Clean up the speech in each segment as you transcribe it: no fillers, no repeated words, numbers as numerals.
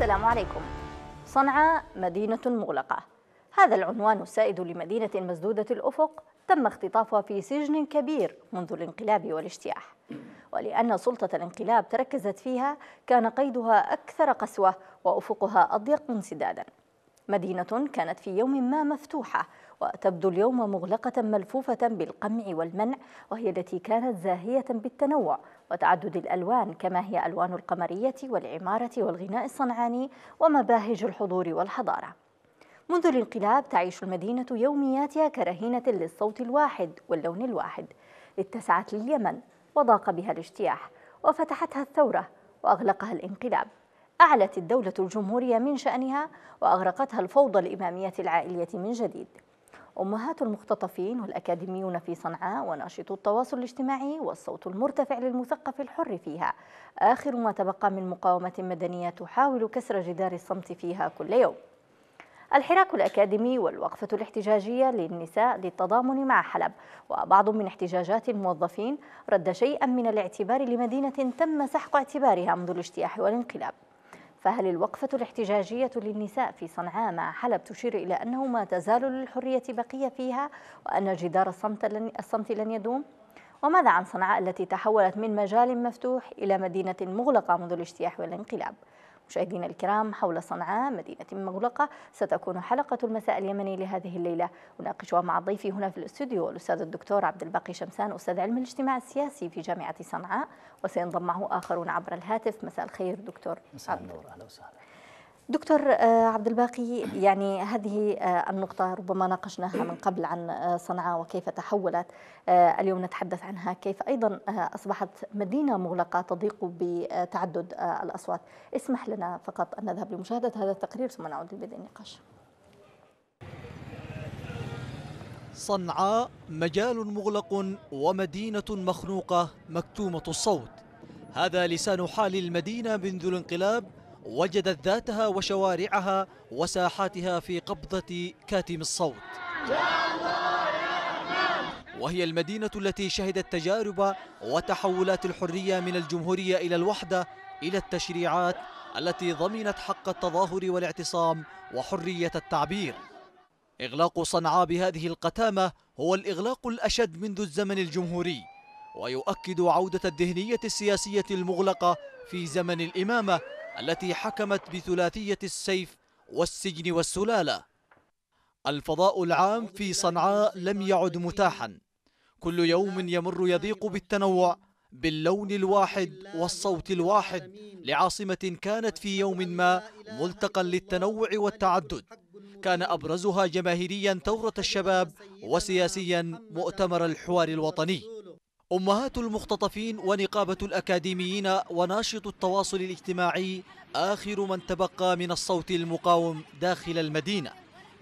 السلام عليكم. صنعاء مدينة مغلقة، هذا العنوان السائد لمدينة مسدودة الأفق تم اختطافها في سجن كبير منذ الانقلاب والاجتياح، ولأن سلطة الانقلاب تركزت فيها كان قيدها أكثر قسوة وأفقها أضيق انسدادا. مدينة كانت في يوم ما مفتوحة وتبدو اليوم مغلقة ملفوفة بالقمع والمنع، وهي التي كانت زاهية بالتنوع وتعدد الألوان، كما هي ألوان القمرية والعمارة والغناء الصنعاني ومباهج الحضور والحضارة. منذ الانقلاب تعيش المدينة يومياتها كرهينة للصوت الواحد واللون الواحد. اتسعت لليمن وضاق بها الاجتياح، وفتحتها الثورة وأغلقها الانقلاب. أعلت الدولة الجمهورية من شأنها وأغرقتها الفوضى الإمامية العائلية من جديد. أمهات المختطفين والأكاديميون في صنعاء وناشطو التواصل الاجتماعي والصوت المرتفع للمثقف الحر فيها آخر ما تبقى من مقاومة مدنية تحاول كسر جدار الصمت فيها كل يوم. الحراك الأكاديمي والوقفة الاحتجاجية للنساء للتضامن مع حلب، وبعض من احتجاجات الموظفين رد شيئا من الاعتبار لمدينة تم سحق اعتبارها منذ الاجتياح والانقلاب. فهل الوقفة الاحتجاجية للنساء في صنعاء مع حلب تشير إلى أنه ما تزال للحرية بقية فيها، وأن جدار الصمت لن يدوم؟ وماذا عن صنعاء التي تحولت من مجال مفتوح إلى مدينة مغلقة منذ الاجتياح والانقلاب؟ مشاهدينا الكرام، حول صنعاء مدينة مغلقة ستكون حلقة المساء اليمني لهذه الليلة، وناقشها مع ضيفي هنا في الاستوديو الأستاذ الدكتور عبد الباقي شمسان، أستاذ علم الاجتماع السياسي في جامعة صنعاء، وسينضم معه آخرون عبر الهاتف. مساء الخير دكتور عبد. أهلا وسهلا دكتور عبد الباقي. يعني هذه النقطة ربما ناقشناها من قبل عن صنعاء وكيف تحولت، اليوم نتحدث عنها كيف أيضا أصبحت مدينة مغلقة تضيق بتعدد الأصوات. اسمح لنا فقط أن نذهب لمشاهدة هذا التقرير ثم نعود لبدء النقاش. صنعاء مجال مغلق ومدينة مخنوقة مكتومة الصوت، هذا لسان حال المدينة منذ الانقلاب، وجدت ذاتها وشوارعها وساحاتها في قبضة كاتم الصوت، وهي المدينة التي شهدت تجارب وتحولات الحرية من الجمهورية إلى الوحدة، إلى التشريعات التي ضمنت حق التظاهر والاعتصام وحرية التعبير. إغلاق صنعاء بهذه القتامة هو الإغلاق الأشد منذ الزمن الجمهوري، ويؤكد عودة الذهنية السياسية المغلقة في زمن الإمامة التي حكمت بثلاثية السيف والسجن والسلالة. الفضاء العام في صنعاء لم يعد متاحا، كل يوم يمر يضيق بالتنوع، باللون الواحد والصوت الواحد، لعاصمة كانت في يوم ما ملتقا للتنوع والتعدد، كان أبرزها جماهيريا ثورة الشباب، وسياسيا مؤتمر الحوار الوطني. أمهات المختطفين ونقابة الأكاديميين وناشط التواصل الاجتماعي آخر من تبقى من الصوت المقاوم داخل المدينة.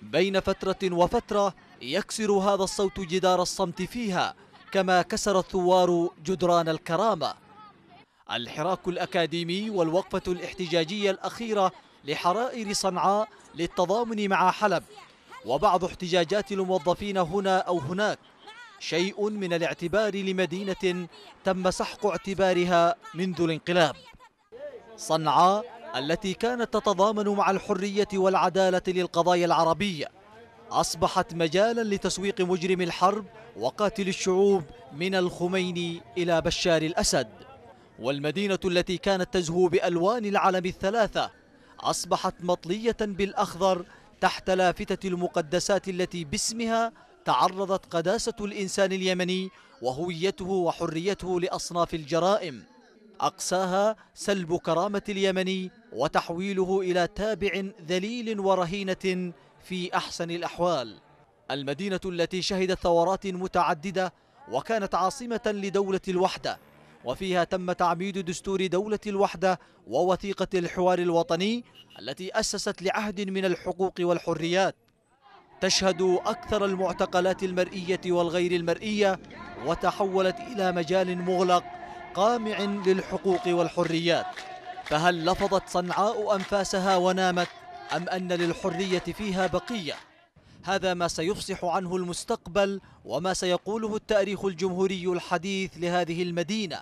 بين فترة وفترة يكسر هذا الصوت جدار الصمت فيها، كما كسر الثوار جدران الكرامة. الحراك الأكاديمي والوقفة الاحتجاجية الأخيرة لحرائر صنعاء للتضامن مع حلب، وبعض احتجاجات الموظفين هنا أو هناك، شيء من الاعتبار لمدينة تم سحق اعتبارها منذ الانقلاب. صنعاء التي كانت تتضامن مع الحرية والعدالة للقضايا العربية أصبحت مجالا لتسويق مجرم الحرب وقاتل الشعوب من الخميني إلى بشار الأسد. والمدينة التي كانت تزهو بألوان العلم الثلاثة أصبحت مطلية بالأخضر تحت لافتة المقدسات التي باسمها تعرضت قداسة الإنسان اليمني وهويته وحريته لأصناف الجرائم، أقساها سلب كرامة اليمني وتحويله إلى تابع ذليل ورهينة في أحسن الأحوال. المدينة التي شهدت ثورات متعددة وكانت عاصمة لدولة الوحدة، وفيها تم تعميد دستور دولة الوحدة ووثيقة الحوار الوطني التي أسست لعهد من الحقوق والحريات. تشهد أكثر المعتقلات المرئية والغير المرئية، وتحولت إلى مجال مغلق قامع للحقوق والحريات. فهل لفظت صنعاء أنفاسها ونامت، أم أن للحرية فيها بقية؟ هذا ما سيفصح عنه المستقبل، وما سيقوله التاريخ الجمهوري الحديث لهذه المدينة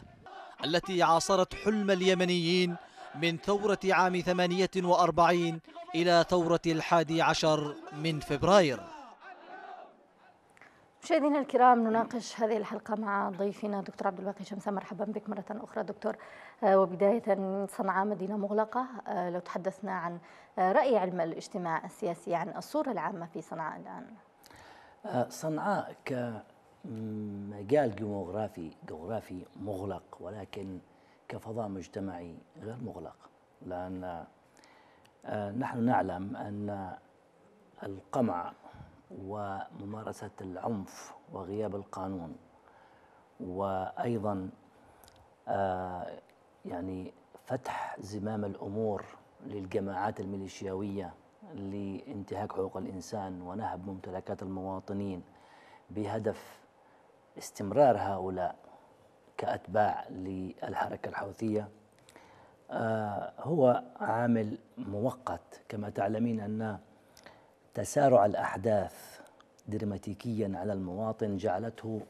التي عاصرت حلم اليمنيين من ثورة عام 48 إلى ثورة 11 من فبراير. مشاهدينا الكرام، نناقش هذه الحلقة مع ضيفنا دكتور عبد الباقي شمسان. مرحبا بك مرة أخرى دكتور. وبداية، صنعاء مدينة مغلقة، لو تحدثنا عن رأي علم الاجتماع السياسي عن الصورة العامة في صنعاء الآن. صنعاء كمجال جغرافي مغلق، ولكن كفضاء مجتمعي غير مغلق، لأن نحن نعلم أن القمع وممارسة العنف وغياب القانون وأيضا يعني فتح زمام الأمور للجماعات الميليشياوية لانتهاك حقوق الإنسان ونهب ممتلكات المواطنين بهدف استمرار هؤلاء كأتباع للحركة الحوثية، هو عامل مؤقت. كما تعلمين أن تسارع الأحداث دراماتيكيا على المواطن جعلته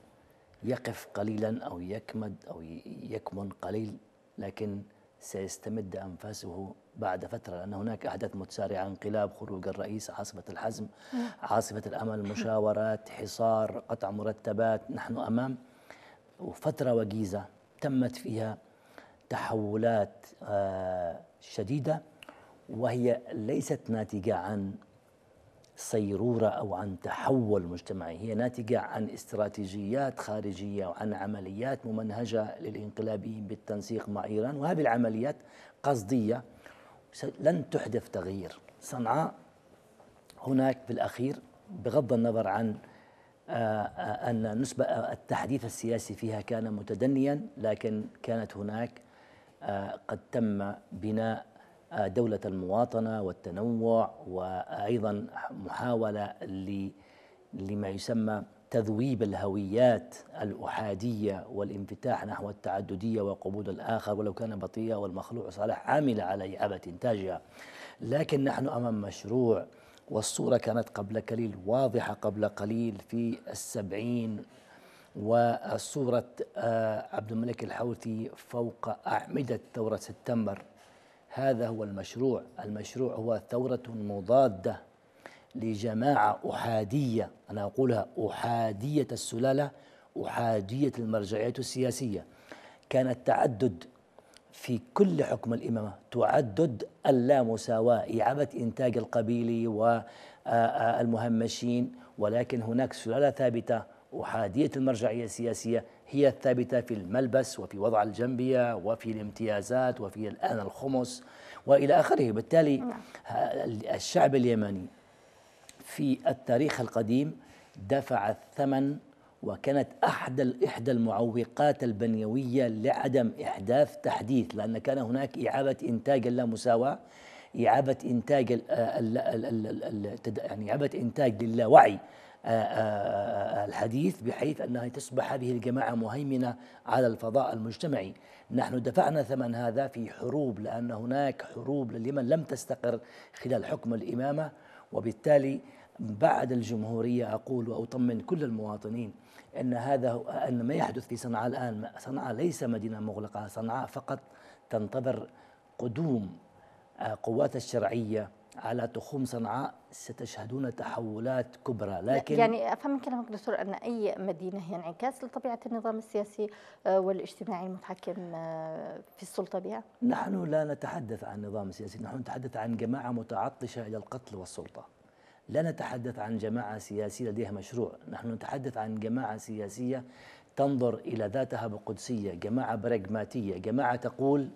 يقف قليلا أو يكمد أو يكمن قليل، لكن سيستمد أنفاسه بعد فترة، لأن هناك أحداث متسارعة: انقلاب، خروج الرئيس، عاصفة الحزم، عاصفة الأمل، مشاورات، حصار، قطع مرتبات. نحن أمام وفترة وجيزة تمت فيها تحولات شديدة، وهي ليست ناتجة عن صيرورة أو عن تحول مجتمعي، هي ناتجة عن استراتيجيات خارجية وعن عمليات ممنهجة للإنقلابيين بالتنسيق مع إيران، وهذه العمليات قصدية لن تحدث تغيير. صنعاء هناك بالأخير، بغض النظر عن أن نسبة التحديث السياسي فيها كان متدنيا، لكن كانت هناك قد تم بناء دولة المواطنة والتنوع، وأيضا محاولة لما يسمى تذويب الهويات الأحادية والانفتاح نحو التعددية وقبول الآخر ولو كان بطيئا، والمخلوع صالح عامل على إعادة إنتاجها. لكن نحن أمام مشروع، والصورة كانت قبل قليل واضحة، قبل قليل في ال70، وصورة عبد الملك الحوثي فوق أعمدة ثورة سبتمبر. هذا هو المشروع. المشروع هو ثورة مضادة لجماعة أحادية، أنا أقولها أحادية السلالة، أحادية المرجعيات السياسية. كان التعدد في كل حكم الإمامة، تعدد اللامساواة، إعادة إنتاج القبيلي والمهمشين، ولكن هناك سلالة ثابتة أحادية المرجعية السياسية، هي الثابتة في الملبس وفي وضع الجنبية وفي الامتيازات وفي الآن الخمس وإلى آخره. بالتالي الشعب اليمني في التاريخ القديم دفع الثمن، وكانت إحدى المعوقات البنيوية لعدم إحداث تحديث، لأن كان هناك إعادة إنتاج اللامساواة، إعادة إنتاج يعني إعادة إنتاج للاوعي الحديث، بحيث أنها تصبح هذه الجماعة مهيمنة على الفضاء المجتمعي. نحن دفعنا ثمن هذا في حروب، لأن هناك حروب لليمن لم تستقر خلال حكم الإمامة. وبالتالي بعد الجمهورية أقول وأطمن كل المواطنين أن هذا أن ما يحدث في صنعاء الآن، صنعاء ليس مدينة مغلقة، صنعاء فقط تنتظر قدوم قوات الشرعية على تخوم صنعاء، ستشهدون تحولات كبرى. لكن يعني أفهم من كلامك دكتور أن أي مدينة هي انعكاس لطبيعة النظام السياسي والاجتماعي المتحكم في السلطة بها. نحن لا نتحدث عن نظام سياسي، نحن نتحدث عن جماعة متعطشة إلى القتل والسلطة، لا نتحدث عن جماعة سياسية لديها مشروع. نحن نتحدث عن جماعة سياسية تنظر إلى ذاتها بقدسية، جماعة براغماتية، جماعة تقول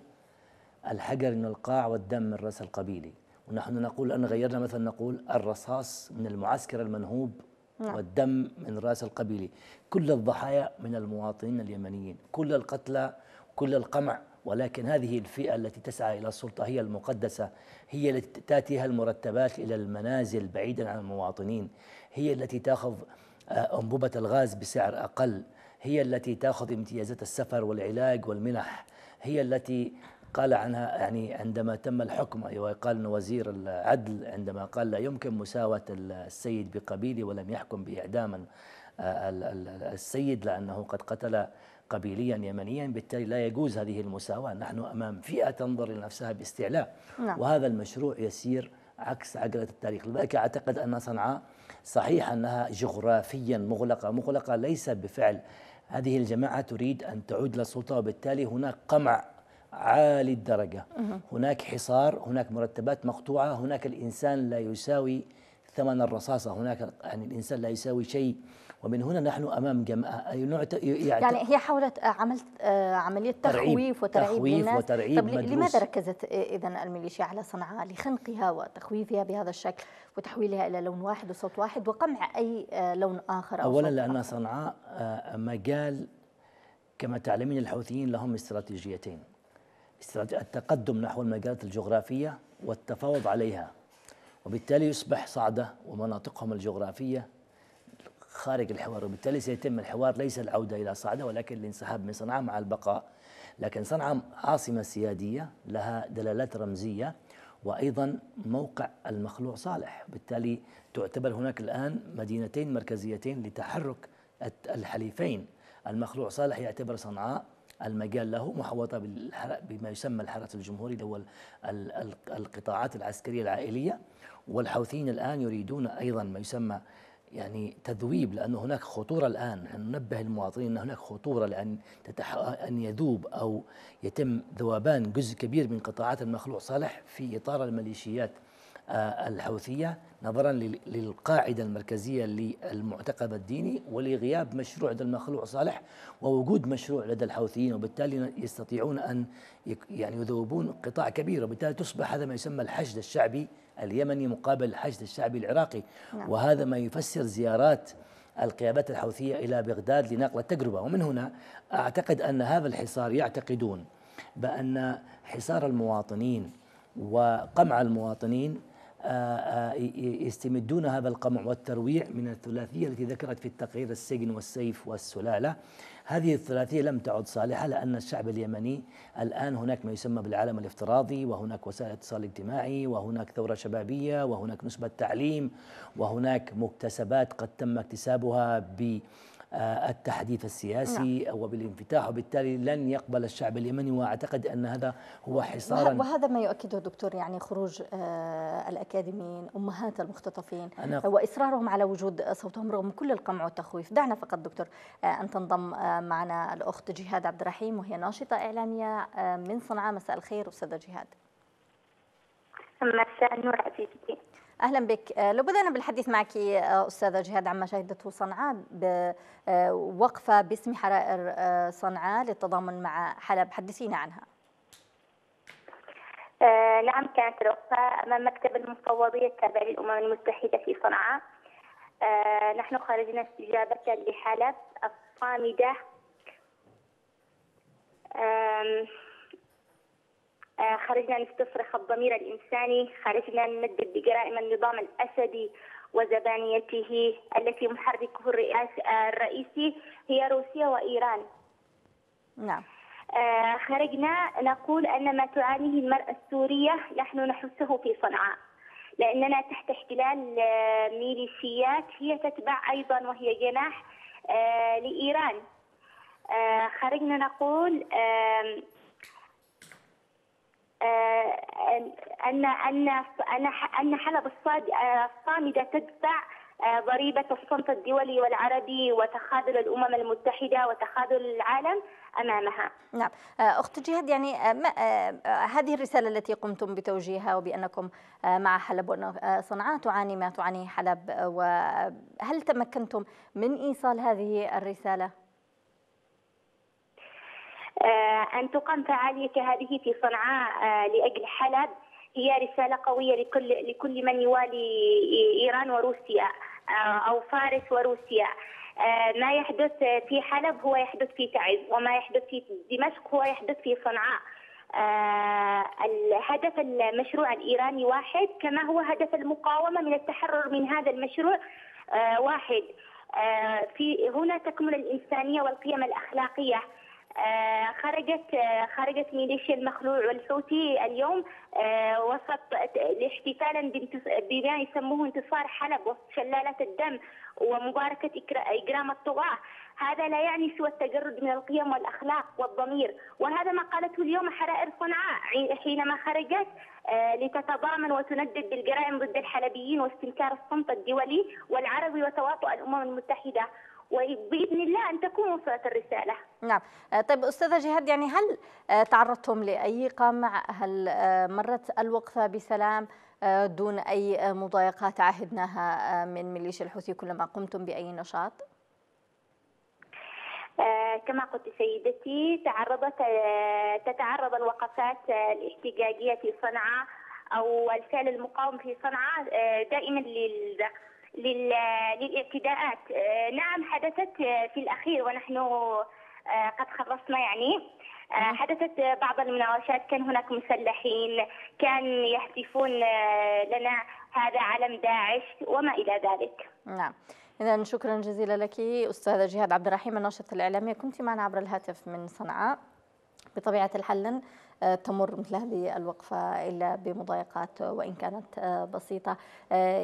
الحجر من القاع والدم من رأس القبيلي. ونحن نقول أن غيرنا، مثلا نقول الرصاص من المعسكر المنهوب والدم من رأس القبيلي. كل الضحايا من المواطنين اليمنيين، كل القتلى، كل القمع، ولكن هذه الفئة التي تسعى إلى السلطة هي المقدسة، هي التي تأتيها المرتبات إلى المنازل بعيدا عن المواطنين، هي التي تأخذ أنبوبة الغاز بسعر أقل، هي التي تأخذ امتيازات السفر والعلاج والمنح، هي التي قال عنها يعني عندما تم الحكم، أيوة، قال وزير العدل عندما قال لا يمكن مساواة السيد بقبيله، ولم يحكم بإعدام السيد لأنه قد قتل قبيليا يمنيا، بالتالي لا يجوز هذه المساواة. نحن أمام فئة تنظر لنفسها باستعلاء، وهذا المشروع يسير عكس عجلة التاريخ. لذلك أعتقد أن صنعاء صحيح أنها جغرافيا مغلقة ليس بفعل، هذه الجماعة تريد أن تعود للسلطة، وبالتالي هناك قمع عالي الدرجة، هناك حصار، هناك مرتبات مقطوعة، هناك الإنسان لا يساوي ثمن الرصاصة، هناك يعني الإنسان لا يساوي شيء. ومن هنا نحن أمام جماعة يعني هي حاولت عملية تخويف وترعيب. طب لماذا ركزت إذن الميليشيا على صنعاء لخنقها وتخويفها بهذا الشكل وتحويلها إلى لون واحد وصوت واحد وقمع أي لون آخر؟ أولا لأن صنعاء مجال كما تعلمين الحوثيين لهم استراتيجيتين: التقدم نحو المجالات الجغرافية والتفاوض عليها، وبالتالي يصبح صعدة ومناطقهم الجغرافية خارج الحوار، وبالتالي سيتم الحوار ليس العودة إلى صعدة ولكن الانسحاب من صنعاء مع البقاء. لكن صنعاء عاصمة سيادية لها دلالات رمزية، وأيضا موقع المخلوع صالح، بالتالي تعتبر هناك الآن مدينتين مركزيتين لتحرك الحليفين. المخلوع صالح يعتبر صنعاء المجال له، محوطة بما يسمى الحرس الجمهوري اللي هو القطاعات العسكرية العائلية، والحوثيين الآن يريدون أيضا ما يسمى يعني تذويب، لأن هناك خطورة الآن. ننبه المواطنين أن هناك خطورة لأن أن يذوب أو يتم ذوبان جزء كبير من قطاعات المخلوع صالح في إطار الميليشيات الحوثية، نظرا للقاعدة المركزية للمعتقد الديني ولغياب مشروع لدى المخلوع صالح ووجود مشروع لدى الحوثيين، وبالتالي يستطيعون أن يعني يذوبون قطاع كبير، وبالتالي تصبح هذا ما يسمى الحشد الشعبي اليمني مقابل الحشد الشعبي العراقي. وهذا ما يفسر زيارات القيادات الحوثية إلى بغداد لنقل التجربة. ومن هنا أعتقد أن هذا الحصار، يعتقدون بأن حصار المواطنين وقمع المواطنين يستمدون هذا القمع والترويع من الثلاثية التي ذكرت في التقرير: السجن والسيف والسلالة. هذه الثلاثية لم تعد صالحة، لأن الشعب اليمني الآن هناك ما يسمى بالعالم الافتراضي، وهناك وسائل اتصال اجتماعي، وهناك ثورة شبابية، وهناك نسبة تعليم، وهناك مكتسبات قد تم اكتسابها بالتحديث السياسي وبالانفتاح، وبالتالي لن يقبل الشعب اليمني. وأعتقد أن هذا هو حصار، وهذا ما يؤكده دكتور يعني خروج الأكاديميين أمهات المختطفين وإصرارهم على وجود صوتهم رغم كل القمع والتخويف. دعنا فقط دكتور أن تنضم معنا الأخت جهاد عبد الرحيم، وهي ناشطة إعلامية من صنعاء. مساء الخير أستاذة جهاد. مساء النور عزيزتي، أهلا بك. لو بدأنا بالحديث معك أستاذة جهاد عما شهدته صنعاء بوقفة باسم حرائر صنعاء للتضامن مع حلب، حدثينا عنها. نعم، كانت الوقفة أمام مكتب المفوضية التابع للأمم المتحدة في صنعاء. نحن خرجنا استجابة لحلب الصامدة خرجنا نستصرخ الضمير الإنساني، خرجنا نندد بجرائم النظام الأسدي وزبانيته التي محركه الرئيسي هي روسيا وإيران. نعم. خرجنا نقول أن ما تعانيه المرأة السورية نحن نحسه في صنعاء، لأننا تحت احتلال ميليشيات هي تتبع أيضا وهي جناح لإيران. خرجنا نقول أن حلب الصامدة تدفع ضريبة الصمت الدولي والعربي وتخاذل الأمم المتحدة وتخاذل العالم أمامها. نعم، أخت جهاد، يعني هذه الرسالة التي قمتم بتوجيهها وبأنكم مع حلب وأن صنعاء تعاني ما تعاني حلب، وهل تمكنتم من إيصال هذه الرسالة؟ أن تقام فعالية كهذه في صنعاء لأجل حلب هي رسالة قوية لكل من يوالي إيران وروسيا أو فارس وروسيا. ما يحدث في حلب هو يحدث في تعز، وما يحدث في دمشق هو يحدث في صنعاء. الهدف المشروع الإيراني واحد، كما هو هدف المقاومة من التحرر من هذا المشروع واحد. في هنا تكمن الإنسانية والقيم الأخلاقية. خرجت ميليشيا المخلوع الحوثي اليوم وسط احتفالا بما يسموه انتصار حلب وسط شلالة الدم ومباركة إجرام الطغاة. هذا لا يعني سوى التجرد من القيم والأخلاق والضمير، وهذا ما قالته اليوم حرائر صنعاء حينما خرجت لتتضامن وتندد بالجرائم ضد الحلبيين واستنكار الصمت الدولي والعربي وتواطؤ الأمم المتحدة، وبإذن الله أن تكون وصلت الرسالة. نعم. طيب أستاذة جهاد، يعني هل تعرضتم لأي قمع؟ هل مرت الوقفة بسلام دون أي مضايقات عهدناها من ميليشيا الحوثي كلما قمتم بأي نشاط؟ كما قلت سيدتي، تتعرض الوقفات الاحتجاجية في صنعاء أو الفعل المقاوم في صنعاء دائما للاعتداءات. نعم، حدثت في الأخير ونحن قد خلصنا، يعني حدثت بعض المناوشات، كان هناك مسلحين كان يهتفون لنا هذا علم داعش وما إلى ذلك. نعم. إذن شكرا جزيلا لك أستاذة جهاد عبد الرحيم الناشطة الإعلامية، كنت معنا عبر الهاتف من صنعاء. بطبيعة الحال لن تمر مثل هذه الوقفة إلا بمضايقات وإن كانت بسيطة.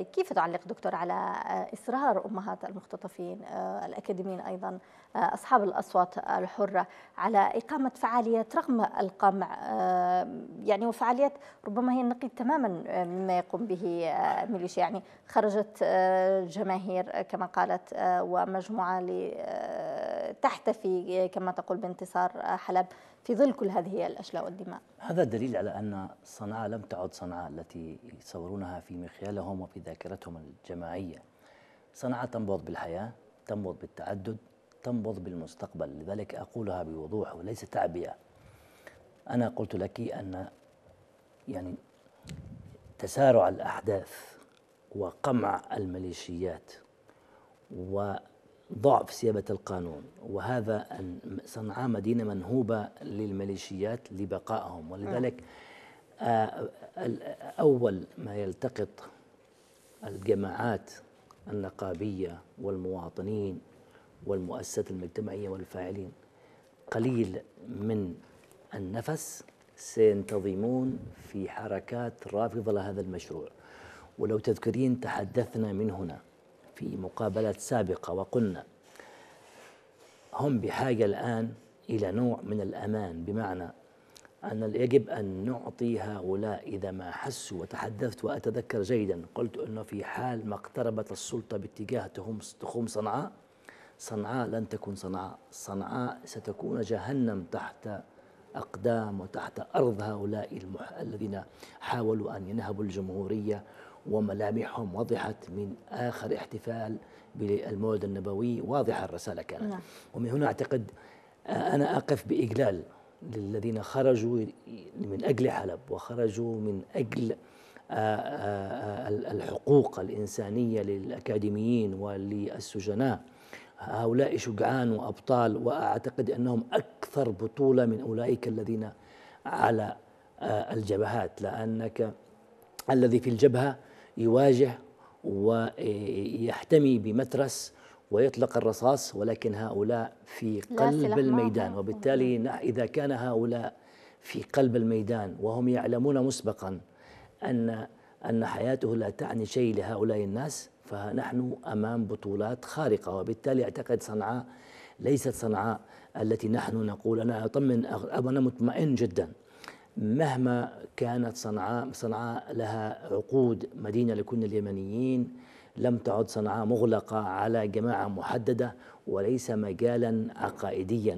كيف تعلق دكتور على إصرار أمهات المختطفين، الأكاديميين أيضا، أصحاب الأصوات الحرة، على إقامة فعاليات رغم القمع، يعني وفعاليات ربما هي النقيض تماما مما يقوم به ميليشيا؟ يعني خرجت جماهير كما قالت ومجموعة لتحتفي كما تقول بانتصار حلب في ظل كل هذه الأشلاء والدماء. هذا دليل على أن صنعاء لم تعد صنعاء التي يصورونها في مخيالهم وفي ذاكرتهم الجماعية. صنعاء تنبض بالحياة، تنبض بالتعدد، تنبض بالمستقبل. لذلك أقولها بوضوح وليس تعبئة. أنا قلت لك أن يعني تسارع الأحداث وقمع الميليشيات و ضعف سيابة القانون، وهذا صنعاء مدينة منهوبة للميليشيات لبقائهم، ولذلك أول ما يلتقط الجماعات النقابية والمواطنين والمؤسسات المجتمعية والفاعلين قليل من النفس سينتظمون في حركات رافضة لهذا المشروع. ولو تذكرين تحدثنا من هنا في مقابلات سابقة وقلنا هم بحاجة الآن إلى نوع من الأمان، بمعنى أن يجب أن نعطي هؤلاء إذا ما حسوا. وتحدثت وأتذكر جيدا قلت أنه في حال ما اقتربت السلطة باتجاه تخوم صنعاء، صنعاء لن تكون صنعاء، صنعاء ستكون جهنم تحت أقدام وتحت أرض هؤلاء الذين حاولوا أن ينهبوا الجمهورية، وملامحهم وضحت من آخر احتفال بالمولد النبوي، واضحة الرسالة كانت. ومن هنا أعتقد أنا أقف بإجلال للذين خرجوا من أجل حلب وخرجوا من أجل الحقوق الإنسانية للأكاديميين وللسجناء. هؤلاء شجعان وأبطال، وأعتقد أنهم أكثر بطولة من أولئك الذين على الجبهات، لأنك الذي في الجبهة يواجه ويحتمي بمترس ويطلق الرصاص، ولكن هؤلاء في قلب الميدان، وبالتالي إذا كان هؤلاء في قلب الميدان وهم يعلمون مسبقا أن حياته لا تعني شيء لهؤلاء الناس، فنحن أمام بطولات خارقة. وبالتالي أعتقد صنعاء ليست صنعاء التي نحن نقول. أنا أطمن، أنا مطمئن جدا، مهما كانت صنعاء، صنعاء لها عقود مدينة لكل اليمنيين، لم تعد صنعاء مغلقة على جماعة محددة وليس مجالا عقائديا.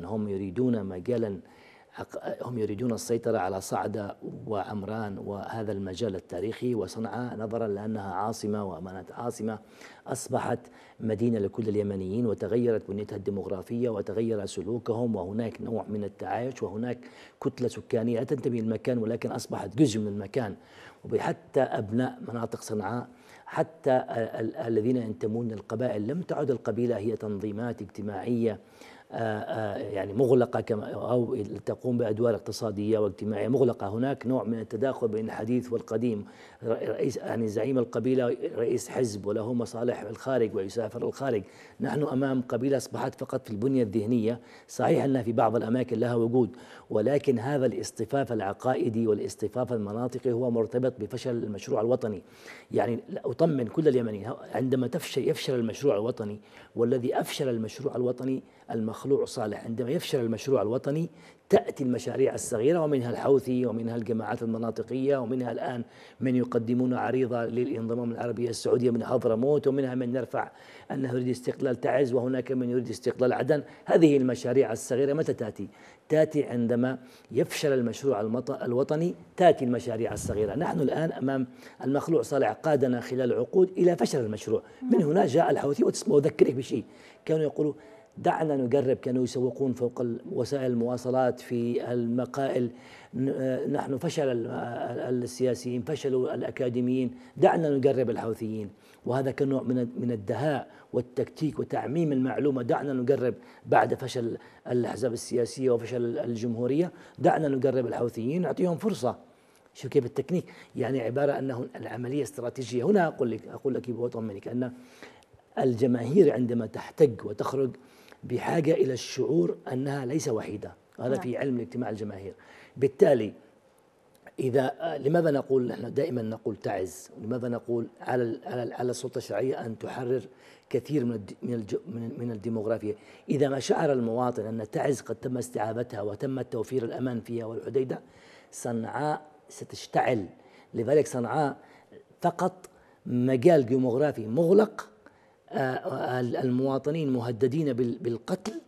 هم يريدون السيطرة على صعدة وعمران وهذا المجال التاريخي. وصنعاء نظرا لأنها عاصمة وأمانة عاصمة أصبحت مدينة لكل اليمنيين، وتغيرت بنيتها الديمغرافية وتغير سلوكهم، وهناك نوع من التعايش، وهناك كتلة سكانية لا تنتمي للمكان ولكن أصبحت جزء من المكان. وحتى أبناء مناطق صنعاء، حتى الذين ينتمون للقبائل، لم تعد القبيلة هي تنظيمات اجتماعية يعني مغلقة أو تقوم بأدوار اقتصادية واجتماعية مغلقة. هناك نوع من التداخل بين الحديث والقديم، رئيس يعني زعيم القبيلة رئيس حزب وله مصالح في الخارج ويسافر الخارج. نحن أمام قبيلة أصبحت فقط في البنية الذهنية، صحيح أنها في بعض الأماكن لها وجود، ولكن هذا الاصطفاف العقائدي والاصطفاف المناطقي هو مرتبط بفشل المشروع الوطني. يعني أطمن كل اليمنيين، عندما يفشل المشروع الوطني، والذي أفشل المشروع الوطني المخلوع صالح، عندما يفشل المشروع الوطني تأتي المشاريع الصغيرة ومنها الحوثي ومنها الجماعات المناطقية ومنها الآن من يقدمون عريضة للانضمام العربية السعودية من حضرموت، ومنها من يرفع أنه يريد استقلال تعز، وهناك من يريد استقلال عدن. هذه المشاريع الصغيرة متى تأتي؟ تأتي عندما يفشل المشروع الوطني تأتي المشاريع الصغيرة. نحن الآن أمام المخلوع صالح قادنا خلال عقود إلى فشل المشروع. من هنا جاء الحوثي، وأذكرك بشيء كانوا يقولوا دعنا نجرب، كانوا يسوقون فوق وسائل المواصلات في المقائل، نحن فشل السياسيين، فشلوا الأكاديميين، دعنا نجرب الحوثيين. وهذا كان نوع من الدهاء والتكتيك وتعميم المعلومة. دعنا نجرب بعد فشل الأحزاب السياسية وفشل الجمهورية، دعنا نجرب الحوثيين، نعطيهم فرصة. شوف كيف التكنيك، يعني عبارة أنه العملية استراتيجية. هنا أقول لك وأطمنك أن الجماهير عندما تحتج وتخرج بحاجة إلى الشعور أنها ليس وحيدة، هذا في علم اجتماع الجماهير. بالتالي إذا لماذا نقول، نحن دائما نقول تعز، لماذا نقول على السلطة الشرعية أن تحرر كثير من الديموغرافيا؟ إذا ما شعر المواطن أن تعز قد تم استعابتها وتم توفير الأمان فيها والحديدة، صنعاء ستشتعل. لذلك صنعاء فقط مجال ديموغرافي مغلق، المواطنين مهددين بالقتل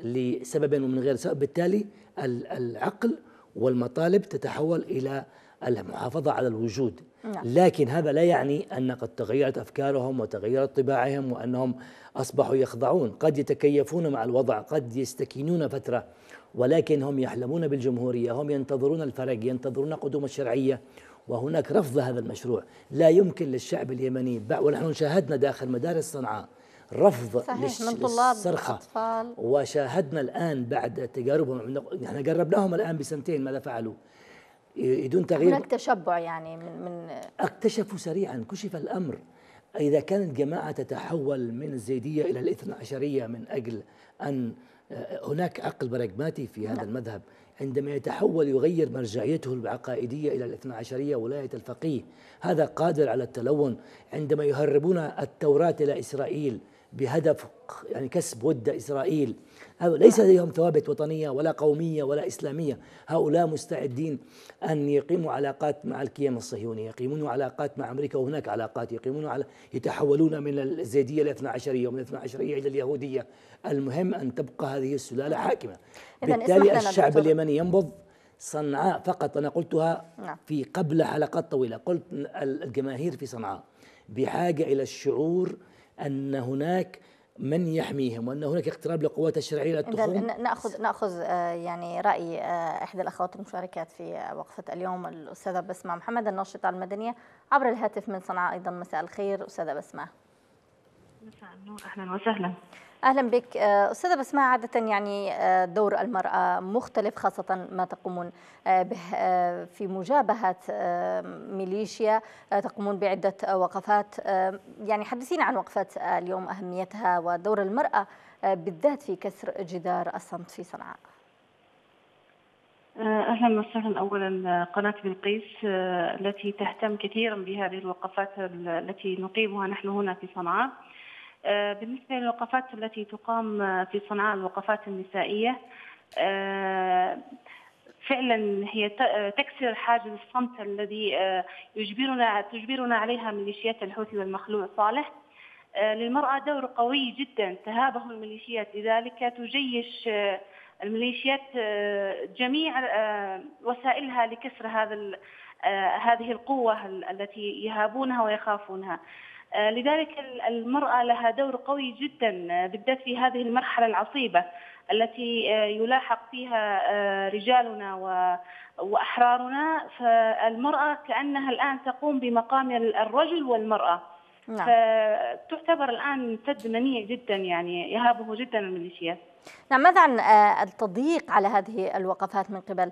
لسبب ومن غير سبب. بالتالي العقل والمطالب تتحول إلى المحافظة على الوجود. لكن هذا لا يعني أن قد تغيرت أفكارهم وتغيرت طباعهم وأنهم أصبحوا يخضعون. قد يتكيفون مع الوضع، قد يستكينون فترة، ولكن هم يحلمون بالجمهورية، هم ينتظرون الفرج، ينتظرون قدوم الشرعية. وهناك رفض هذا المشروع. لا يمكن للشعب اليمني، ونحن شاهدنا داخل مدارس صنعاء رفض للصرخة، وشاهدنا الآن بعد تجاربهم، نحن جربناهم الآن بسنتين ماذا فعلوا بدون تغيير. هناك تشبع يعني من اكتشفوا سريعا، كشف الأمر. إذا كانت جماعة تتحول من الزيدية إلى الاثنى عشرية من أجل أن هناك عقل براغماتي في هذا المذهب، عندما يتحول يغير مرجعيته العقائدية إلى الاثنى عشرية ولاية الفقيه، هذا قادر على التلون. عندما يهربون التوراة إلى إسرائيل بهدف يعني كسب ود إسرائيل، ليس لديهم ثوابت وطنية ولا قومية ولا إسلامية. هؤلاء مستعدين أن يقيموا علاقات مع الكيان الصهيوني، يقيمون علاقات مع أمريكا، وهناك علاقات يتحولون من الزيدية إلى الاثنى عشرية، ومن الاثنى عشرية إلى اليهودية. المهم أن تبقى هذه السلالة حاكمة. بالتالي الشعب اليمني ينبض. صنعاء فقط، أنا قلتها في قبل حلقات طويلة، قلت الجماهير في صنعاء بحاجة إلى الشعور أن هناك من يحميهم، وأن هناك اقتراب لقوات الشرعية للتخوم. نأخذ يعني رأي إحدى الأخوات المشاركات في وقفة اليوم، الأستاذة بسمة محمد الناشطة المدنية عبر الهاتف من صنعاء أيضا. مساء الخير أستاذة بسمة. مساء النور، أهلا وسهلا. أهلا بك أستاذة بسمة. عادة يعني دور المرأة مختلف، خاصة ما تقومون به في مجابهة ميليشيا، تقومون بعدة وقفات، يعني حدثينا عن وقفات اليوم، أهميتها ودور المرأة بالذات في كسر جدار الصمت في صنعاء. أهلا وسهلا. أولا قناة بلقيس التي تهتم كثيرا بهذه الوقفات التي نقيمها نحن هنا في صنعاء. بالنسبة للوقفات التي تقام في صنعاء، الوقفات النسائية فعلا هي تكسر حاجز الصمت الذي تجبرنا عليها ميليشيات الحوثي والمخلوع صالح. للمرأة دور قوي جدا تهابه الميليشيات، لذلك تجيش الميليشيات جميع وسائلها لكسر هذه القوة التي يهابونها ويخافونها. لذلك المرأة لها دور قوي جدا بالذات في هذه المرحلة العصيبة التي يلاحق فيها رجالنا وأحرارنا، فالمرأة كأنها الآن تقوم بمقام الرجل والمرأة. نعم. فتعتبر الآن سد منيع جدا، يعني يهابه جدا الميليشيات. نعم، ماذا عن التضييق على هذه الوقفات من قبل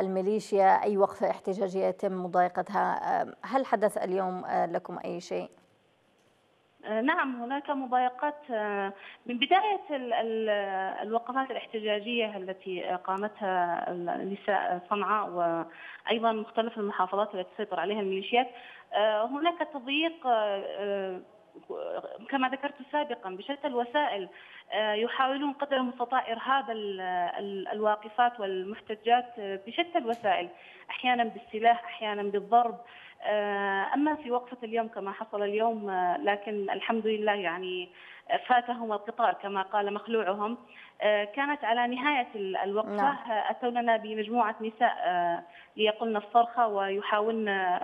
الميليشيا؟ أي وقفة احتجاجية يتم مضايقتها، هل حدث اليوم لكم أي شيء؟ نعم، هناك مضايقات من بداية الوقفات الاحتجاجية التي قامتها نساء صنعاء وأيضا مختلف المحافظات التي تسيطر عليها الميليشيات. هناك تضييق كما ذكرت سابقا بشتى الوسائل، يحاولون قدر المستطاع إرهاب الواقفات والمحتجات بشتى الوسائل، أحيانا بالسلاح أحيانا بالضرب. أما في وقفة اليوم كما حصل اليوم، لكن الحمد لله يعني فاتهم القطار كما قال مخلوعهم. كانت على نهاية الوقفة أتوا لنا بمجموعة نساء ليقلن الصرخة ويحاولن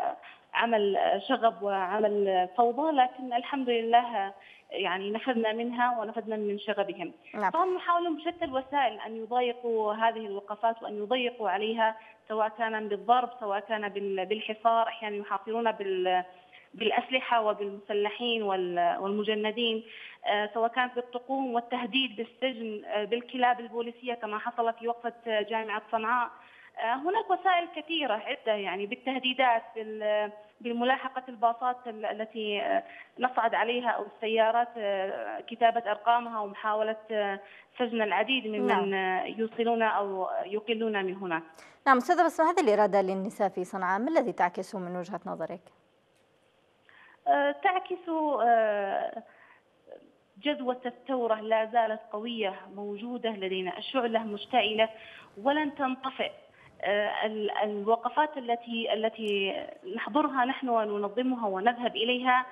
عمل شغب وعمل فوضى، لكن الحمد لله يعني نفذنا منها ونفذنا من شغبهم. فهم يحاولون بشتى الوسائل أن يضيقوا هذه الوقفات وأن يضيقوا عليها، سواء كان بالضرب سواء كان بالحصار، أحيانا يحاصرون بالأسلحة وبالمسلحين والمجندين، سواء كانت بالطقوم والتهديد بالسجن، بالكلاب البوليسية كما حصل في وقفة جامعة صنعاء. هناك وسائل كثيرة عدة، يعني بالتهديدات، بالملاحقة الباصات التي نصعد عليها أو السيارات، كتابة أرقامها ومحاولة سجن العديد ممن يوصلون أو يقلون من هناك. نعم أستاذة بسمة، هذه الإرادة للنساء في صنعاء ما الذي تعكسه من وجهة نظرك؟ تعكس جذوة الثورة لا زالت قوية موجودة لدينا، الشعلة مشتعلة ولن تنطفئ. الوقفات التي نحضرها نحن وننظمها ونذهب إليها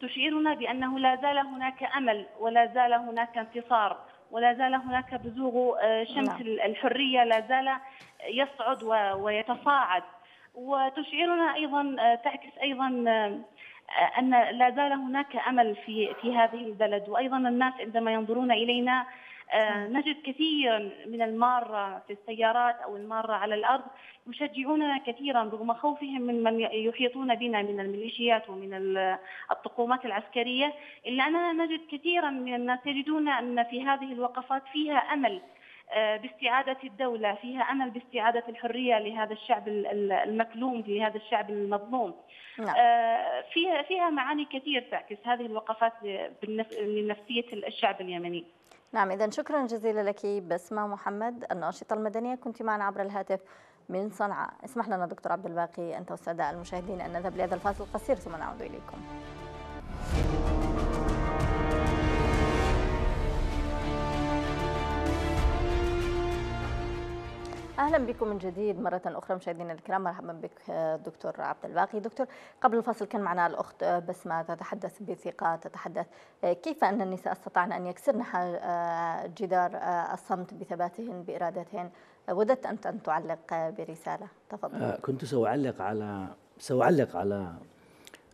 تشعرنا بأنه لا زال هناك أمل ولا زال هناك انتصار ولا زال هناك بزوغ شمس الحرية، لا زال يصعد ويتصاعد. وتشعرنا أيضا، تعكس أيضا أن لا زال هناك أمل في هذه البلد. وأيضا الناس عندما ينظرون إلينا نجد كثيرا من المارة في السيارات أو المارة على الأرض، يشجعوننا كثيرا رغم خوفهم من يحيطون بنا من الميليشيات ومن الطقومات العسكرية، إلا أننا نجد كثيرا من الناس يجدون أن في هذه الوقفات فيها أمل باستعادة الدولة، فيها أمل باستعادة الحرية لهذا الشعب المكلوم، لهذا الشعب المظلوم. فيها معاني كثير تعكس هذه الوقفات لنفسية الشعب اليمني. نعم، إذن شكرا جزيلا لك بسمة محمد الناشطة المدنية، كنت معنا عبر الهاتف من صنعاء. اسمح لنا دكتور عبد الباقي أنت والسادة المشاهدين أن نذهب لهذا الفاصل القصير ثم نعود إليكم. أهلا بكم من جديد مرة أخرى مشاهدينا الكرام، مرحبا بك دكتور عبد الباقي. دكتور، قبل الفاصل كان معنا الأخت بسمة تتحدث بثقة، تتحدث كيف أن النساء استطعن أن يكسرن جدار الصمت بثباتهن بإرادتهن. وددت أن تعلق برسالة، تفضل. كنت سأعلق على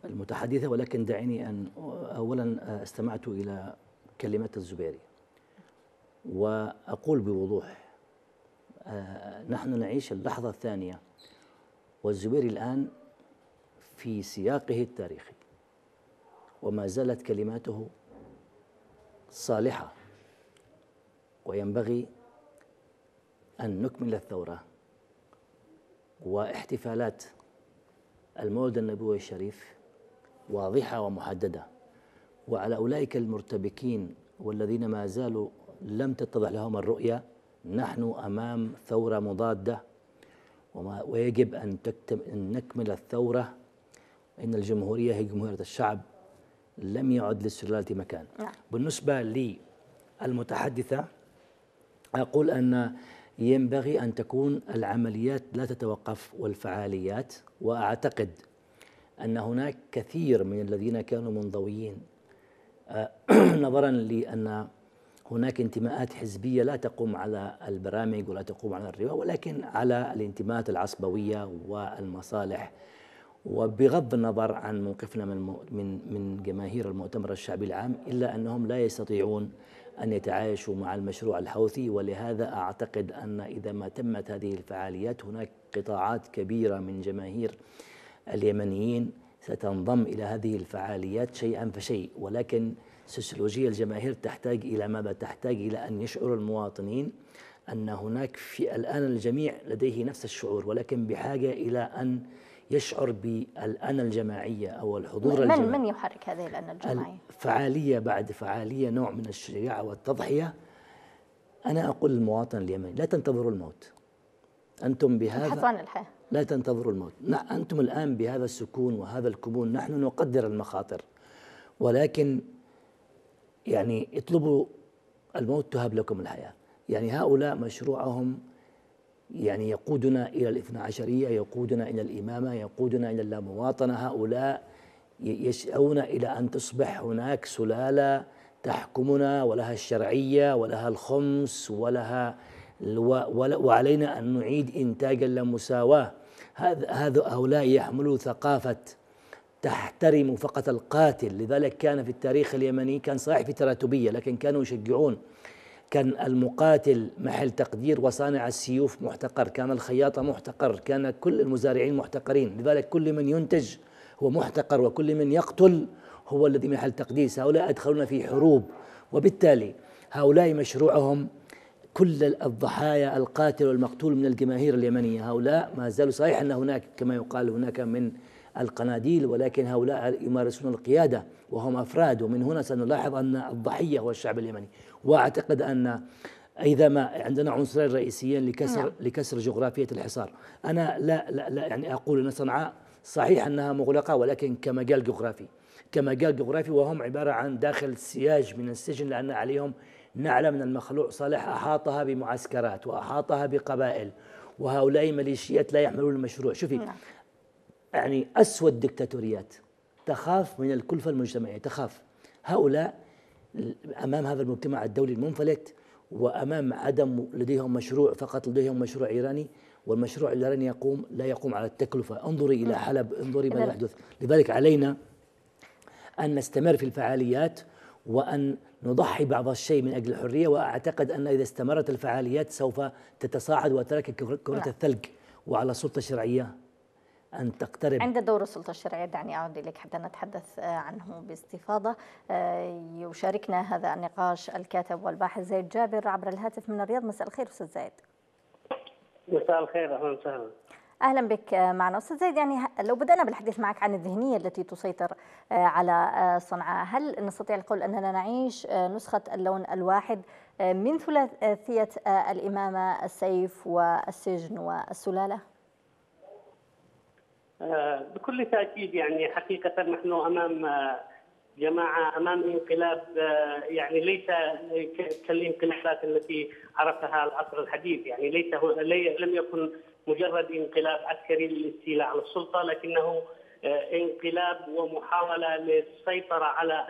المتحدثة، ولكن دعيني أن أولا استمعت إلى كلمات الزبيري وأقول بوضوح نحن نعيش اللحظة الثانية، والزبيري الآن في سياقه التاريخي وما زالت كلماته صالحة، وينبغي أن نكمل الثورة واحتفالات المولد النبوي الشريف واضحة ومحددة، وعلى أولئك المرتبكين والذين ما زالوا لم تتضح لهم الرؤية. نحن أمام ثورة مضادة ويجب أن نكمل الثورة. إن الجمهورية هي جمهورية الشعب، لم يعد للسلالة مكان. بالنسبة للمتحدثة أقول أن ينبغي أن تكون العمليات لا تتوقف والفعاليات، وأعتقد أن هناك كثير من الذين كانوا منضويين نظرا لأن هناك انتماءات حزبية لا تقوم على البرامج ولا تقوم على الربا، ولكن على الانتماءات العصبوية والمصالح. وبغض النظر عن موقفنا من جماهير المؤتمر الشعبي العام، إلا أنهم لا يستطيعون أن يتعايشوا مع المشروع الحوثي. ولهذا أعتقد أن إذا ما تمت هذه الفعاليات هناك قطاعات كبيرة من جماهير اليمنيين ستنضم إلى هذه الفعاليات شيئا فشيء، ولكن سوسيولوجيا الجماهير تحتاج إلى ماذا؟ تحتاج إلى أن يشعر المواطنين أن هناك في الآن الجميع لديه نفس الشعور، ولكن بحاجة إلى أن يشعر بالأنة الجماعية أو الحضور الجماعي. من يحرك هذه الأنة الجماعية؟ فعالية بعد فعالية، نوع من الشجاعة والتضحية. أنا أقول للمواطن اليمني لا تنتظروا الموت، أنتم بهذا ابحثوا عن الحياة، لا تنتظروا الموت، أنتم الآن بهذا السكون وهذا الكمون، نحن نقدر المخاطر، ولكن يعني اطلبوا الموت تهب لكم الحياة. يعني هؤلاء مشروعهم يعني يقودنا إلى الاثنا عشرية، يقودنا إلى الإمامة، يقودنا إلى اللامواطنة. هؤلاء يسعون إلى أن تصبح هناك سلالة تحكمنا ولها الشرعية ولها الخمس ولها وعلينا أن نعيد إنتاج اللامساواة. هؤلاء يحملوا ثقافة تحترم فقط القاتل، لذلك كان في التاريخ اليمني كان صحيح في تراتبية، لكن كانوا يشجعون، كان المقاتل محل تقدير، وصانع السيوف محتقر، كان الخياطة محتقر، كان كل المزارعين محتقرين، لذلك كل من ينتج هو محتقر وكل من يقتل هو الذي محل تقديس. هؤلاء أدخلونا في حروب، وبالتالي هؤلاء مشروعهم كل الضحايا القاتل والمقتول من الجماهير اليمنية. هؤلاء ما زالوا صحيح أن هناك كما يقال هناك من القناديل، ولكن هؤلاء يمارسون القيادة وهم أفراد، ومن هنا سنلاحظ أن الضحية هو الشعب اليمني. وأعتقد أن إذا ما عندنا عنصرين رئيسيين لكسر جغرافية الحصار. أنا لا يعني أقول أن صنعاء صحيح أنها مغلقة، ولكن كمجال جغرافي، كمجال جغرافي، وهم عبارة عن داخل سياج من السجن، لأن عليهم نعلم أن المخلوع صالح أحاطها بمعسكرات وأحاطها بقبائل، وهؤلاء ميليشيات لا يحملون المشروع. شوفي يعني أسوأ الدكتاتوريات تخاف من الكلفة المجتمعية، تخاف. هؤلاء أمام هذا المجتمع الدولي المنفلت وأمام عدم لديهم مشروع، فقط لديهم مشروع إيراني، والمشروع الإيراني لا يقوم على التكلفة. انظري إلى حلب، انظري ما يحدث. لذلك علينا أن نستمر في الفعاليات وأن نضحي بعض الشيء من أجل الحرية، وأعتقد أن إذا استمرت الفعاليات سوف تتصاعد وتركك كرة الثلج، وعلى السلطة الشرعية أن تقترب. عند دور السلطة الشرعية دعني أعود إليك حتى نتحدث عنه باستفاضة. يشاركنا هذا النقاش الكاتب والباحث زيد جابر عبر الهاتف من الرياض. مساء الخير أستاذ زيد. مساء الخير، أهلا وسهلا. أهلا بك معنا أستاذ زيد. يعني لو بدأنا بالحديث معك عن الذهنية التي تسيطر على صنعاء، هل نستطيع القول أننا نعيش نسخة اللون الواحد من ثلاثية الإمامة، السيف والسجن والسلالة؟ بكل تأكيد، يعني حقيقة نحن أمام جماعة، أمام انقلاب يعني ليس كالانقلابات التي عرفها العصر الحديث، يعني لم يكن مجرد انقلاب عسكري للاستيلاء على السلطة، لكنه انقلاب ومحاولة للسيطرة على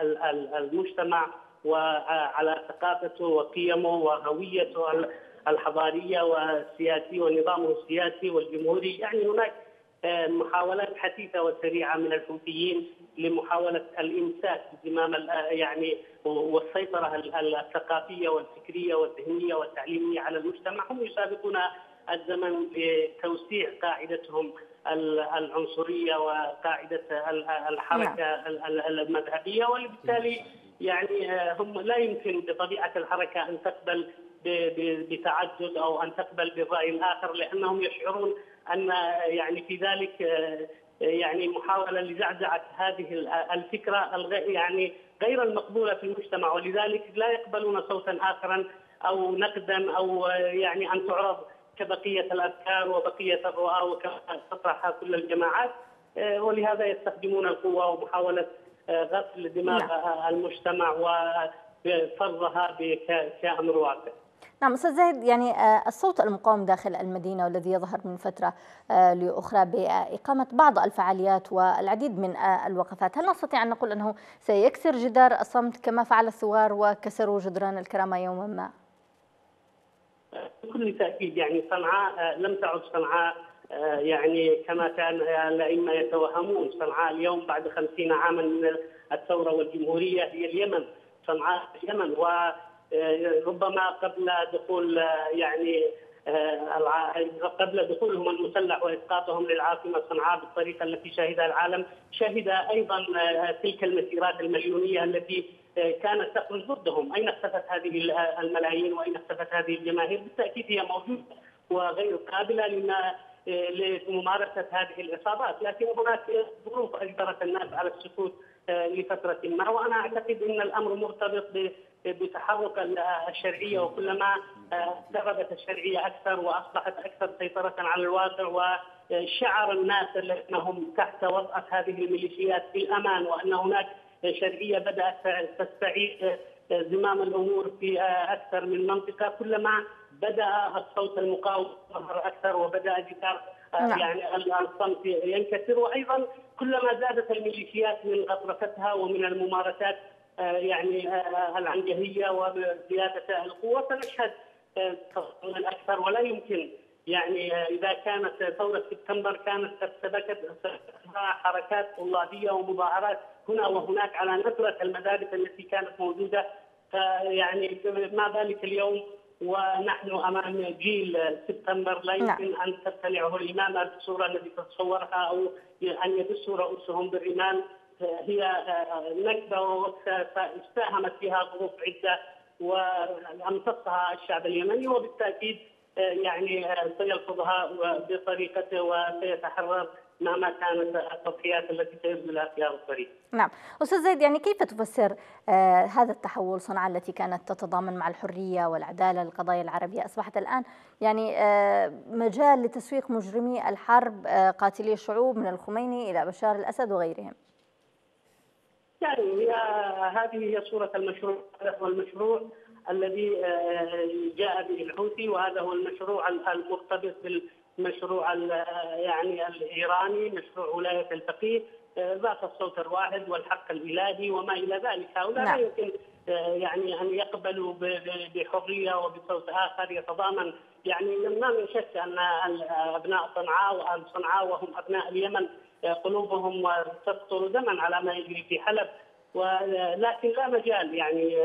المجتمع وعلى ثقافته وقيمه وهويته الحضارية والسياسية ونظامه السياسي والجمهوري. يعني هناك محاولات حثيثة وسريعة من الحوثيين لمحاولة الإمساك بزمام يعني والسيطرة الثقافية والفكرية والذهنية والتعليمية على المجتمع. هم يسابقون الزمن بتوسيع قاعدتهم العنصرية وقاعدة الحركة المذهبية، وبالتالي يعني هم لا يمكن بطبيعة الحركة أن تقبل بتعدد أو أن تقبل بالرأي الآخر، لأنهم يشعرون أن يعني في ذلك يعني محاولة لزعزعة هذه الفكرة يعني غير المقبولة في المجتمع، ولذلك لا يقبلون صوتا آخرا أو نقدا أو يعني أن تعرض كبقية الأفكار وبقية الرؤى وكما تطرحها كل الجماعات، ولهذا يستخدمون القوة ومحاولة غسل دماغ المجتمع وفرضها كأمر واقع. نعم أستاذ زاهد، يعني الصوت المقاوم داخل المدينة والذي يظهر من فترة لأخرى بإقامة بعض الفعاليات والعديد من الوقفات، هل نستطيع أن نقول أنه سيكسر جدار الصمت كما فعل الثوار وكسروا جدران الكرامة يوما ما؟ بكل تأكيد، يعني صنعاء لم تعد صنعاء يعني كما كان الأئمة يتوهمون. صنعاء اليوم بعد 50 عاما من الثورة والجمهورية هي اليمن، صنعاء اليمن، و ربما قبل دخول يعني قبل دخولهم المسلح وإسقاطهم للعاصمة صنعاء بالطريقة التي شهدها العالم، شهد أيضا تلك المسيرات المليونية التي كانت تخرج ضدهم. أين اختفت هذه الملايين وأين اختفت هذه الجماهير؟ بالتأكيد هي موجودة وغير قابلة لممارسة هذه الإصابات، لكن هناك ظروف أجبرت الناس على السكوت لفترة ما، وأنا أعتقد أن الأمر مرتبط بتحرك الشرعية، وكلما ثبتت الشرعية أكثر وأصبحت أكثر سيطرة على الواقع وشعر الناس أنهم تحت وطأة هذه الميليشيات بالأمان، وأن هناك شرعية بدأت تستعيد زمام الأمور في أكثر من منطقة، كلما بدأ الصوت المقاوم يظهر أكثر وبدأ جدار يعني الصمت ينكسر، وأيضا كلما زادت الميليشيات من غطرستها ومن الممارسات يعني العنجهية وزيادة القوة، فنشهد تفاعلا أكثر. ولا يمكن يعني إذا كانت ثورة سبتمبر كانت قد سبقتها حركات طلابية ومظاهرات هنا وهناك على نفرة المذاهب التي كانت موجودة، فيعني ما بالك اليوم ونحن أمام جيل سبتمبر لا يمكن أن تبتلعه الإمامة بالصورة التي تتصورها أو أن يدسوا رؤوسهم بالرمال. هي نكبة ووكسة ساهمت فيها ظروف عدة وامتصها الشعب اليمني، وبالتأكيد يعني سيلفظها بطريقته وسيتحرر مهما كانت التضحيات التي سيبذل اختيار الطريق. نعم، استاذ زيد، يعني كيف تفسر هذا التحول؟ صنعاء التي كانت تتضامن مع الحريه والعداله للقضايا العربيه اصبحت الان يعني مجال لتسويق مجرمي الحرب، قاتلي الشعوب من الخميني الى بشار الاسد وغيرهم. يعني هذه هي صورة المشروع، هذا هو المشروع الذي جاء به الحوثي، وهذا هو المشروع المرتبط بالمشروع يعني الإيراني، مشروع ولاية الفقيه ذات الصوت الواحد والحق الإلهي وما إلى ذلك. هؤلاء لا يمكن يعني أن يقبلوا بحرية وبصوت آخر يتضامن. يعني ما من شك أن أبناء صنعاء وأهل صنعاء وهم أبناء اليمن قلوبهم وتسطر دما على ما يجري في حلب، ولكن لا مجال يعني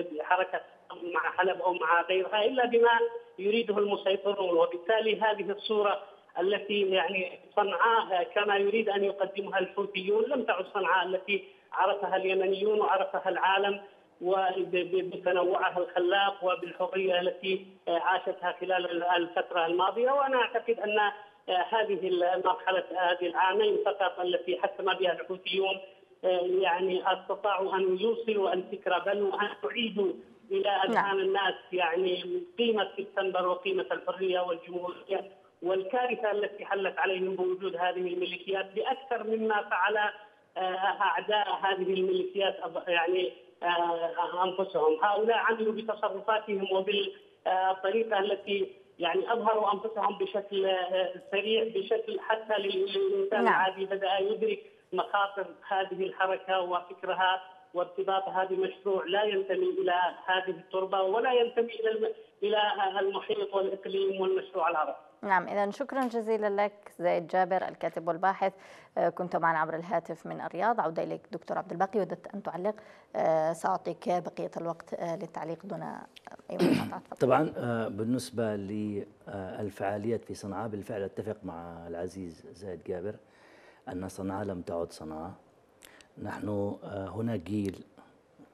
لحركة مع حلب أو مع غيرها إلا بما يريده المسيطرون. وبالتالي هذه الصورة التي يعني صنعاء كما يريد أن يقدمها الحوثيون لم تعد صنعاء التي عرفها اليمنيون وعرفها العالم وبتنوعها الخلاق وبالحرية التي عاشتها خلال الفترة الماضية. وأنا أعتقد أن هذه المرحلة، هذه العامين فقط التي حكم بها الحوثيون، يعني استطاعوا أن يوصلوا الفكرة بل وأن يعيدوا إلى أذهان الناس يعني قيمة سبتمبر وقيمة الحرية والجمهورية والكارثة التي حلت عليهم بوجود هذه الميليشيات بأكثر مما فعل أعداء هذه الميليشيات يعني أنفسهم. هؤلاء عملوا بتصرفاتهم وبالطريقة التي يعني أظهروا أنفسهم بشكل سريع، بشكل حتى للإنسان العادي بدأ يدرك مخاطر هذه الحركة وفكرها وارتباطها بمشروع لا ينتمي إلى هذه التربة ولا ينتمي إلى المحيط والإقليم والمشروع العربي. نعم، إذا شكرا جزيلا لك زيد جابر الكاتب والباحث، كنت معنا عبر الهاتف من الرياض. عودة إليك دكتور عبد الباقي، وددت أن تعلق، سأعطيك بقية الوقت للتعليق دون أي مقاطعة. طبعا بالنسبة للفعاليات في صنعاء بالفعل أتفق مع العزيز زيد جابر أن صنعاء لم تعد صنعاء. نحن هنا جيل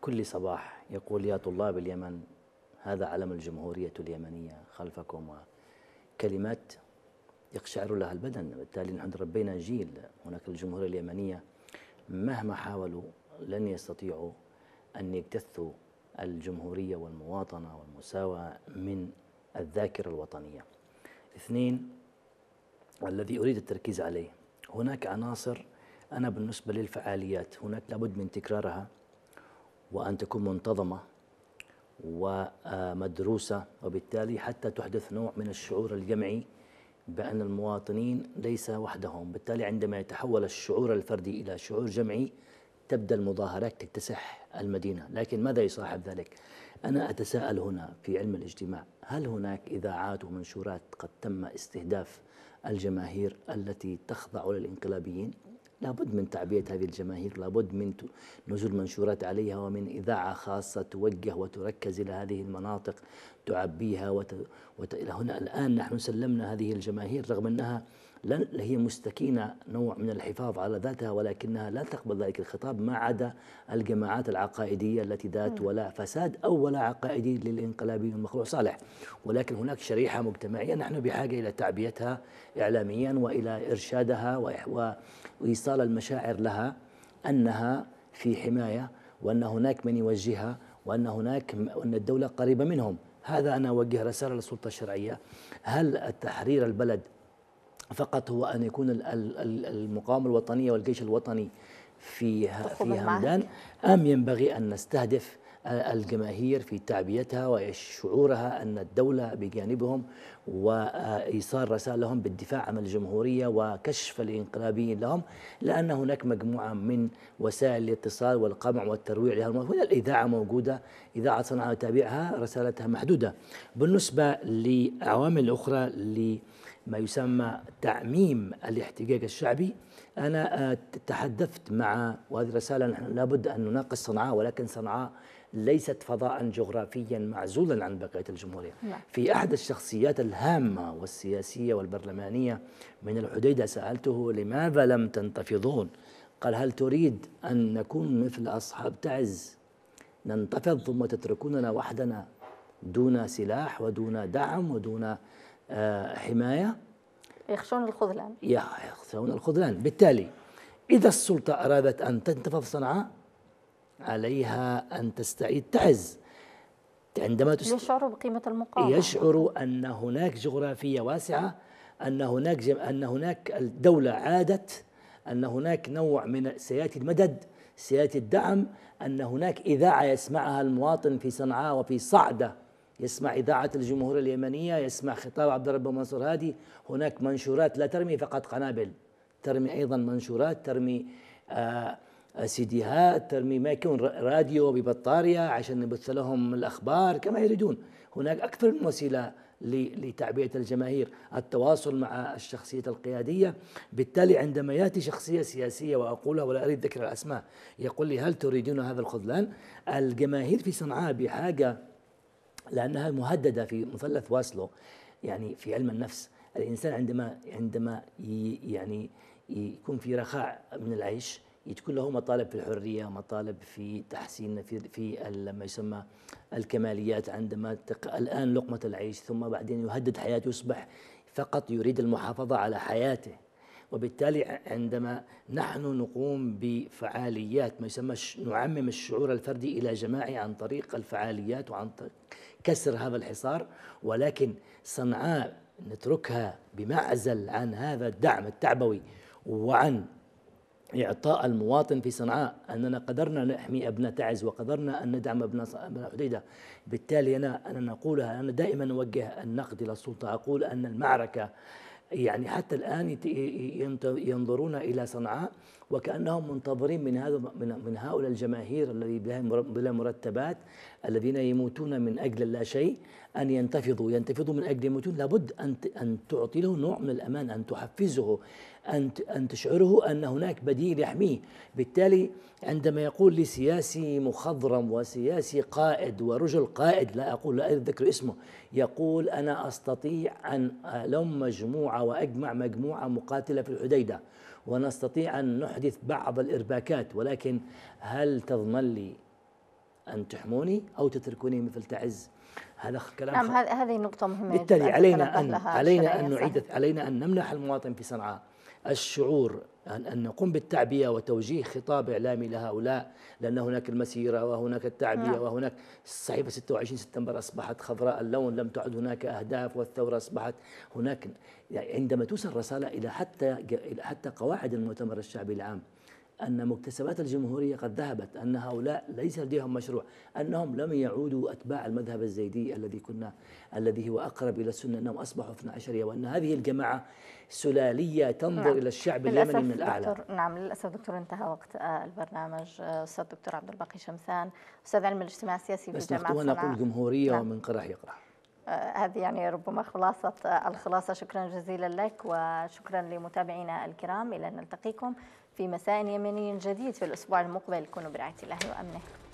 كل صباح يقول يا طلاب اليمن هذا علم الجمهورية اليمنية خلفكم، كلمات يقشعر لها البدن. بالتالي نحن ربينا جيل، هناك الجمهورية اليمنية مهما حاولوا لن يستطيعوا أن يجتثوا الجمهورية والمواطنة والمساواة من الذاكرة الوطنية. اثنين، والذي أريد التركيز عليه، هناك عناصر، أنا بالنسبة للفعاليات هناك لابد من تكرارها وأن تكون منتظمة ومدروسة، وبالتالي حتى تحدث نوع من الشعور الجمعي بأن المواطنين ليس وحدهم. بالتالي عندما يتحول الشعور الفردي إلى شعور جمعي تبدأ المظاهرات تكتسح المدينة. لكن ماذا يصاحب ذلك؟ أنا أتساءل هنا في علم الاجتماع، هل هناك إذاعات ومنشورات قد تم استهداف الجماهير التي تخضع للإنقلابيين؟ لابد من تعبئة هذه الجماهير، لابد من نزول منشورات عليها ومن إذاعة خاصة توجه وتركز إلى هذه المناطق تعبيها هنا الآن نحن سلمنا هذه الجماهير رغم أنها هي مستكينة نوع من الحفاظ على ذاتها ولكنها لا تقبل ذلك الخطاب ما عدا الجماعات العقائدية التي ذات ولا فساد أو ولا عقائدي للإنقلابي المخلوع صالح، ولكن هناك شريحة مجتمعية نحن بحاجة إلى تعبيتها إعلاميا وإلى إرشادها وإيصال المشاعر لها أنها في حماية وأن هناك من يوجهها وأن الدولة قريبة منهم. هذا أنا أوجه رسالة للسلطة الشرعية. هل التحرير البلد فقط هو أن يكون المقاومة الوطنية والجيش الوطني في همدان، أم ينبغي أن نستهدف الجماهير في تعبيتها وشعورها أن الدولة بجانبهم وإيصال رسائل لهم بالدفاع عن الجمهورية وكشف الإنقلابيين لهم، لأن هناك مجموعة من وسائل الاتصال والقمع والترويع لها. هنا الإذاعة موجودة، إذاعة صنعاء تابعها رسالتها محدودة. بالنسبة لعوامل أخرى ما يسمى تعميم الاحتجاج الشعبي، أنا تحدثت مع، وهذه رسالة نحن لابد أن نناقش صنعاء، ولكن صنعاء ليست فضاء جغرافيا معزولا عن بقية الجمهورية. في أحد الشخصيات الهامة والسياسية والبرلمانية من الحديدة سألته لماذا لم تنتفضون؟ قال هل تريد أن نكون مثل أصحاب تعز ننتفض ثم تتركوننا وحدنا دون سلاح ودون دعم ودون حماية؟ يخشون الخذلان، يخشون الخذلان. بالتالي إذا السلطة أرادت أن تنتفض صنعاء عليها أن تستعيد تعز. عندما يشعر بقيمة المقاومة، يشعر أن هناك جغرافية واسعة، أن هناك الدولة عادت، أن هناك نوع من سيأتي المدد، سيأتي الدعم، أن هناك إذاعة يسمعها المواطن في صنعاء وفي صعدة، يسمع إذاعة الجمهورية اليمنية، يسمع خطاب عبدربه منصور هادي. هناك منشورات لا ترمي فقط قنابل، ترمي أيضا منشورات، ترمي سيديهات، ترمي ما يكون راديو ببطارية عشان نبث لهم الأخبار كما يريدون. هناك أكثر من وسيلة لتعبئة الجماهير، التواصل مع الشخصية القيادية. بالتالي عندما يأتي شخصية سياسية وأقولها ولا أريد ذكر الأسماء يقول لي هل تريدون هذا الخذلان؟ الجماهير في صنعاء بحاجة، لأنها مهددة في مثلث واسلو، يعني في علم النفس الإنسان عندما يعني يكون في رخاء من العيش تكون له مطالب في الحرية، مطالب في تحسين في ما يسمى الكماليات. عندما الآن لقمة العيش ثم بعدين يهدد حياته، يصبح فقط يريد المحافظة على حياته. وبالتالي عندما نحن نقوم بفعاليات ما يسمى نعمم الشعور الفردي إلى جماعي عن طريق الفعاليات وعن طريق كسر هذا الحصار، ولكن صنعاء نتركها بمعزل عن هذا الدعم التعبوي وعن إعطاء المواطن في صنعاء أننا قدرنا نحمي أبناء تعز وقدرنا أن ندعم أبناء حديدة. بالتالي أنا نقولها، أنا دائما أوجه النقد إلى السلطة، أقول أن المعركة يعني حتى الآن ينظرون إلى صنعاء وكأنهم منتظرين من هؤلاء الجماهير الذين بلا مرتبات الذين يموتون من أجل لا شيء أن ينتفضوا من أجل يموتون. لابد أن تعطي له نوع من الأمان، أن تحفزه، أن تشعره أن هناك بديل يحميه. بالتالي عندما يقول لي سياسي مخضرم وسياسي قائد ورجل قائد لا أذكر اسمه يقول أنا أستطيع أن ألم مجموعة وأجمع مجموعة مقاتلة في الحديدة ونستطيع أن نحدث بعض الإرباكات، ولكن هل تضمن لي أن تحموني أو تتركوني مثل تعز؟ هذا كلام نعم، هذه نقطة مهمة. بالتالي علينا أن نعيد، علينا أن نمنح المواطن في صنعاء الشعور أن نقوم بالتعبئة وتوجيه خطاب إعلامي لهؤلاء، لأن هناك المسيرة وهناك التعبئة وهناك صحيفة 26 سبتمبر أصبحت خضراء اللون، لم تعد هناك أهداف، والثورة أصبحت هناك. يعني عندما توصل رسالة إلى حتى قواعد المؤتمر الشعبي العام أن مكتسبات الجمهورية قد ذهبت، أن هؤلاء ليس لديهم مشروع، أنهم لم يعودوا أتباع المذهب الزيدي الذي هو أقرب إلى السنة، أنهم أصبحوا 12، وأن هذه الجماعة سلالية تنظر إلى الشعب اليمني من الأعلى. نعم للأسف دكتور انتهى وقت البرنامج. أستاذ دكتور عبد الباقي شمسان، أستاذ علم الاجتماع السياسي في جامعة صنعاء. نقول جمهورية ومن قرح يقرح. هذه يعني ربما خلاصة الخلاصة. شكرا جزيلا لك وشكرا لمتابعينا الكرام، إلى أن نلتقيكم في مساء يمني جديد في الأسبوع المقبل. كونوا برعاية الله وأمنه.